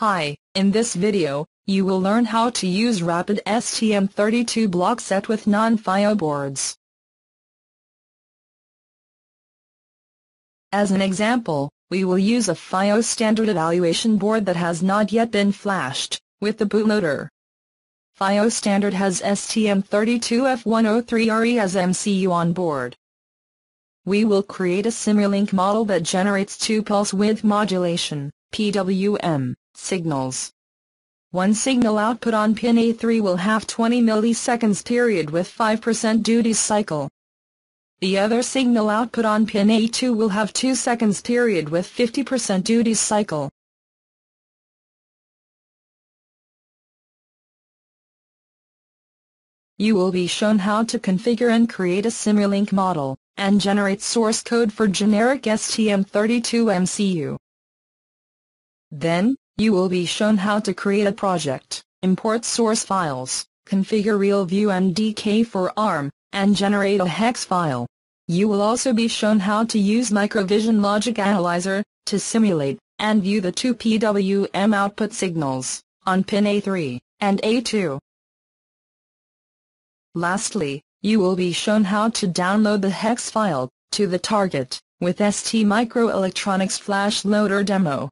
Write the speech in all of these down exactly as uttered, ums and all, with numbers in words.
Hi, in this video, you will learn how to use Rapid S T M thirty-two block set with non-F I O boards. As an example, we will use a F I O standard evaluation board that has not yet been flashed, with the bootloader. F I O standard has S T M thirty-two F one oh three R E as M C U on board. We will create a Simulink model that generates two pulse width modulation (P W M) signals. One signal output on pin A three will have twenty milliseconds period with five percent duty cycle. The other signal output on pin A two will have two seconds period with fifty percent duty cycle. You will be shown how to configure and create a Simulink model, and generate source code for generic S T M thirty-two M C U. Then, you will be shown how to create a project, import source files, configure RealView M D K for ARM, and generate a hex file. You will also be shown how to use MicroVision Logic Analyzer, to simulate, and view the two P W M output signals, on pin A three, and A two. Lastly, you will be shown how to download the hex file, to the target, with STMicroelectronics Flash Loader Demo.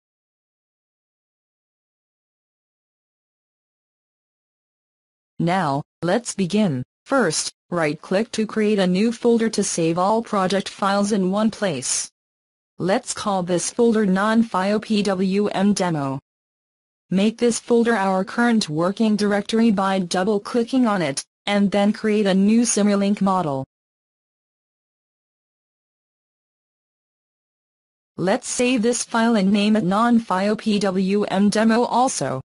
Now, let's begin. First, right-click to create a new folder to save all project files in one place. Let's call this folder non-F I O P W M Demo. Make this folder our current working directory by double-clicking on it, and then create a new Simulink model. Let's save this file and name it non-F I O P W M Demo also.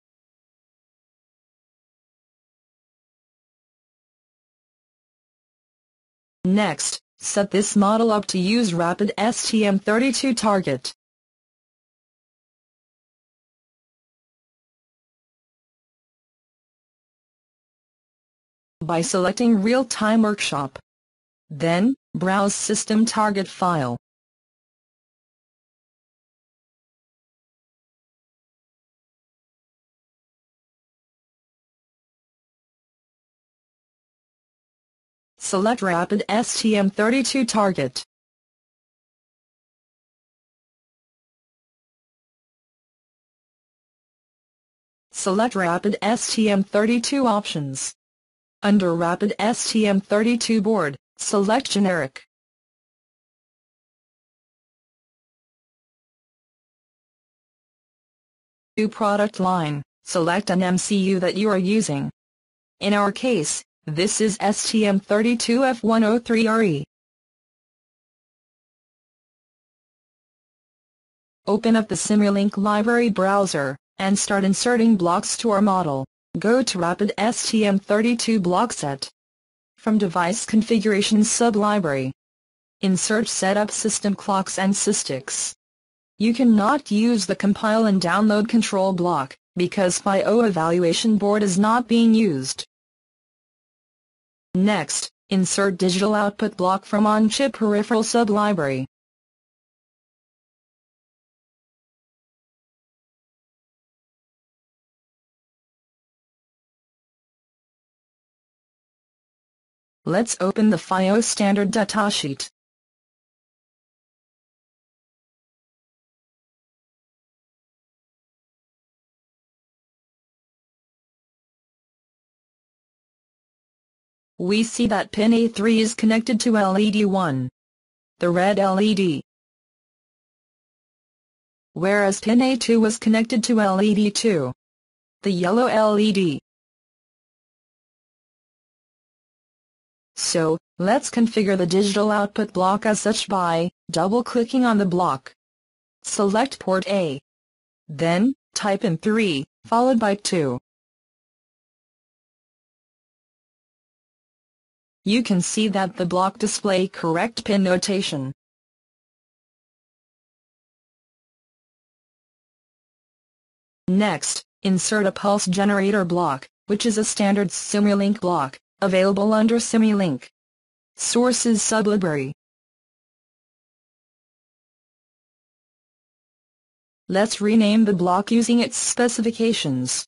Next, set this model up to use Rapid S T M thirty-two target. By selecting Real-Time Workshop. Then, browse System Target File. Select Rapid S T M thirty-two target. Select Rapid S T M thirty-two options. Under Rapid S T M thirty-two board, select Generic. To product line, select an M C U that you are using. In our case, this is S T M thirty-two F one oh three R E. Open up the Simulink library browser, and start inserting blocks to our model. Go to Rapid S T M thirty-two block set. From Device Configuration sub-library, insert Setup System Clocks and Systics. You cannot use the Compile and Download Control block, because F I O Evaluation Board is not being used. Next, insert Digital Output block from On-Chip Peripheral sub-library. Let's open the F I O standard datasheet. We see that pin A three is connected to L E D one, the red L E D, whereas pin A two was connected to L E D two, the yellow L E D. So, let's configure the digital output block as such by double-clicking on the block. Select port A. Then, type in three, followed by two. You can see that the block display correct pin notation. Next, insert a pulse generator block, which is a standard Simulink block, available under Simulink. Sources sublibrary. Let's rename the block using its specifications.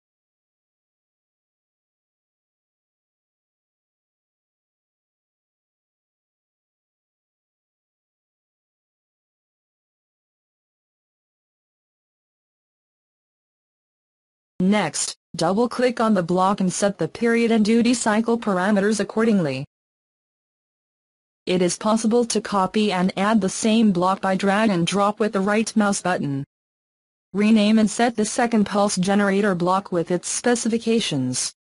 Next, double-click on the block and set the period and duty cycle parameters accordingly. It is possible to copy and add the same block by drag and drop with the right mouse button. Rename and set the second pulse generator block with its specifications.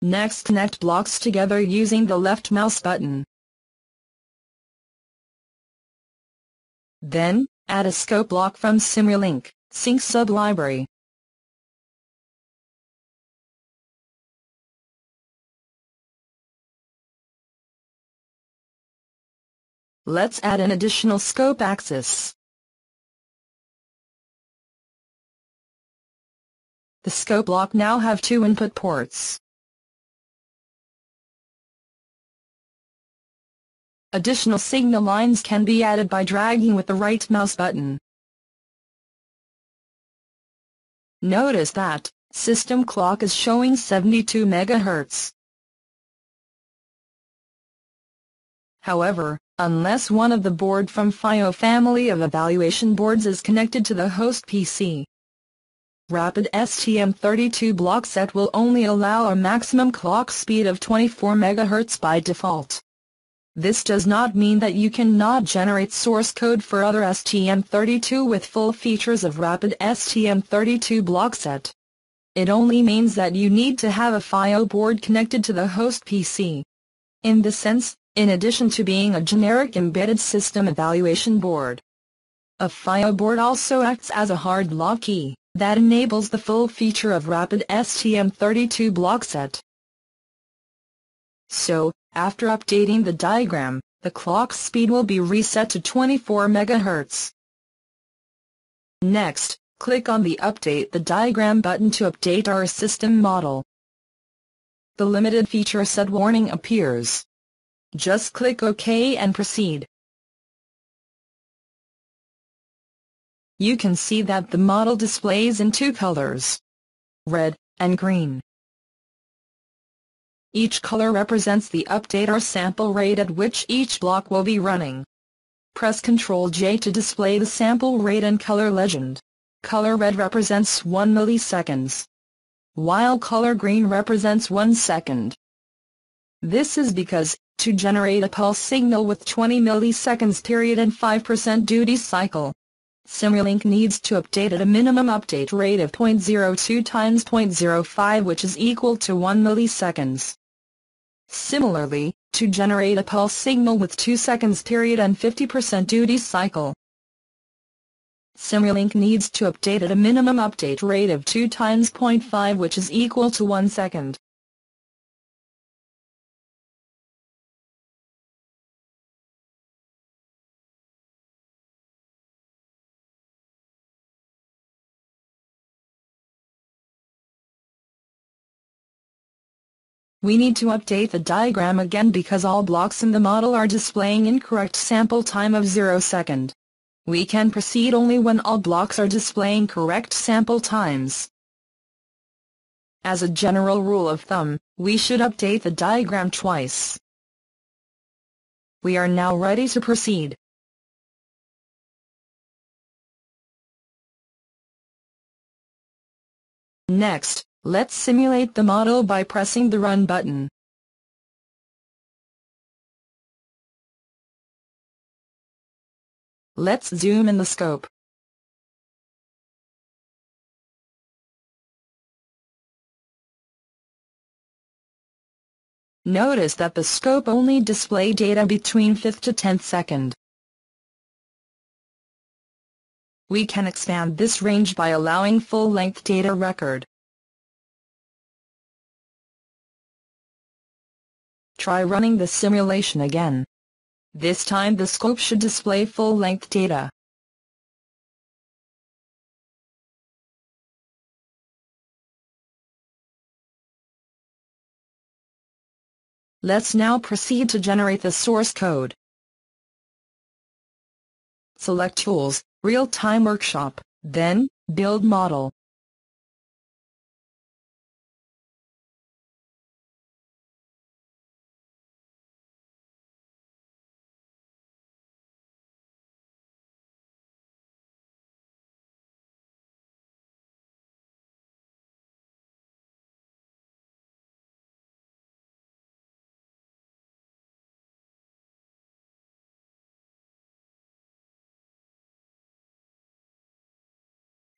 Next, connect blocks together using the left mouse button. Then, add a scope block from Simulink, Sync Sublibrary. Let's add an additional scope axis. The scope block now have two input ports. Additional signal lines can be added by dragging with the right mouse button. Notice that system clock is showing seventy-two megahertz. However, unless one of the board from F I O family of evaluation boards is connected to the host P C, Rapid S T M thirty-two block set will only allow a maximum clock speed of twenty-four megahertz by default. This does not mean that you cannot generate source code for other S T M thirty-two with full features of Rapid S T M thirty-two block set. It only means that you need to have a F I O board connected to the host P C. In this sense, in addition to being a generic embedded system evaluation board, a F I O board also acts as a hard lock key that enables the full feature of Rapid S T M thirty-two block set. So, after updating the diagram, the clock speed will be reset to twenty-four megahertz. Next, click on the Update the Diagram button to update our system model. The limited feature set warning appears. Just click OK and proceed. You can see that the model displays in two colors, red and green. Each color represents the update or sample rate at which each block will be running. Press control J to display the sample rate and color legend. Color red represents one millisecond, while color green represents one second. This is because, to generate a pulse signal with twenty milliseconds period and five percent duty cycle, Simulink needs to update at a minimum update rate of zero point zero two times zero point zero five, which is equal to one millisecond. Similarly, to generate a pulse signal with two seconds period and fifty percent duty cycle, Simulink needs to update at a minimum update rate of two times zero point five, which is equal to one second. We need to update the diagram again because all blocks in the model are displaying incorrect sample time of zero second. We can proceed only when all blocks are displaying correct sample times. As a general rule of thumb, we should update the diagram twice. We are now ready to proceed. Next, let's simulate the model by pressing the Run button. Let's zoom in the scope. Notice that the scope only displays data between fifth to tenth second. We can expand this range by allowing full-length data record. Try running the simulation again. This time the scope should display full-length data. Let's now proceed to generate the source code. Select Tools, Real-Time Workshop, then, Build Model.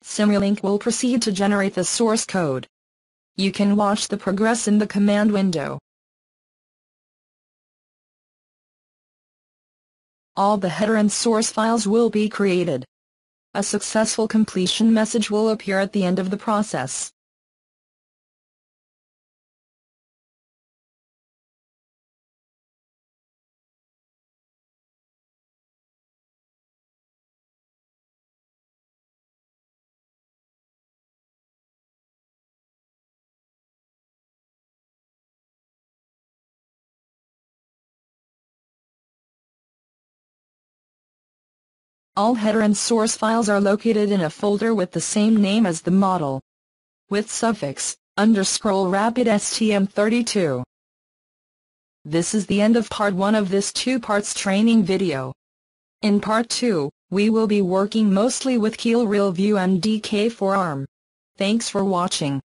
Simulink will proceed to generate the source code. You can watch the progress in the command window. All the header and source files will be created. A successful completion message will appear at the end of the process. All header and source files are located in a folder with the same name as the model, with suffix, underscore rapid S T M thirty-two. This is the end of part one of this two parts training video. In part two, we will be working mostly with Keil RealView M D K for A R M. Thanks for watching.